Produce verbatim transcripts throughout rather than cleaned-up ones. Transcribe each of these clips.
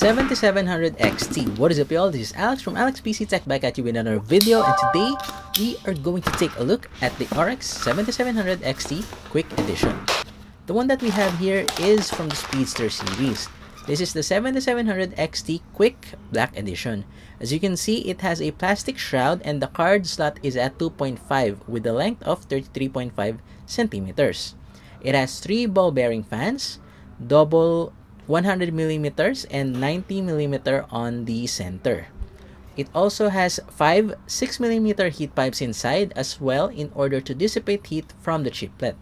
seventy-seven hundred X T. What is up, y'all? This is Alex from Alex P C Tech back at you with another video, and today we are going to take a look at the R X seventy-seven hundred X T Quick Edition. The one that we have here is from the Speedster series. This is the seventy-seven hundred X T Quick Black Edition. As you can see, it has a plastic shroud and the card slot is at two point five with a length of thirty-three point five centimeters. It has three ball bearing fans, double one hundred millimeters and ninety millimeters on the center. It also has five six millimeter heat pipes inside as well in order to dissipate heat from the chiplet.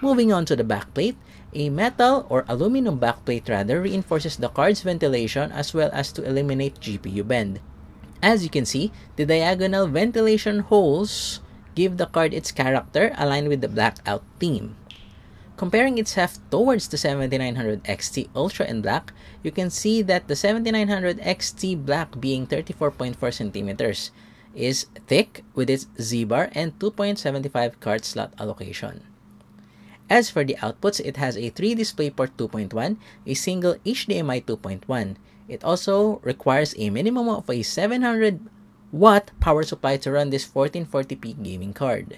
Moving on to the backplate, a metal or aluminum backplate rather reinforces the card's ventilation as well as to eliminate G P U bend. As you can see, the diagonal ventilation holes give the card its character aligned with the blackout theme. Comparing its heft towards the seventy-nine hundred X T Ultra in black, you can see that the seventy-nine hundred X T black, being thirty-four point four centimeters, is thick with its Z-bar and two point seven five card slot allocation. As for the outputs, it has a three DisplayPort two point one, a single H D M I two point one. It also requires a minimum of a seven hundred watt power supply to run this fourteen forty p gaming card.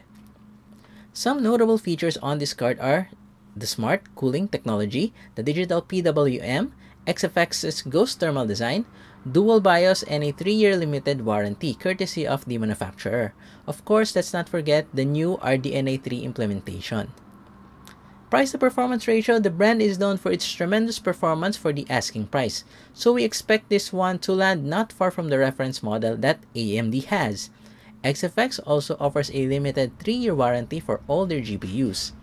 Some notable features on this card are the smart cooling technology, the digital P W M, X F X's ghost thermal design, dual BIOS, and a three year limited warranty courtesy of the manufacturer. Of course, let's not forget the new R D N A three implementation. Price to performance ratio, the brand is known for its tremendous performance for the asking price, so we expect this one to land not far from the reference model that A M D has. X F X also offers a limited three year warranty for all their G P Us.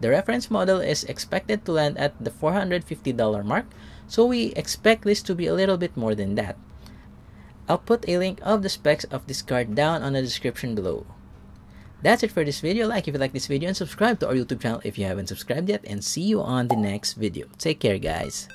The reference model is expected to land at the four hundred fifty dollar mark, so we expect this to be a little bit more than that. I'll put a link of the specs of this card down on the description below. That's it for this video. Like if you like this video and subscribe to our YouTube channel if you haven't subscribed yet, and see you on the next video. Take care, guys.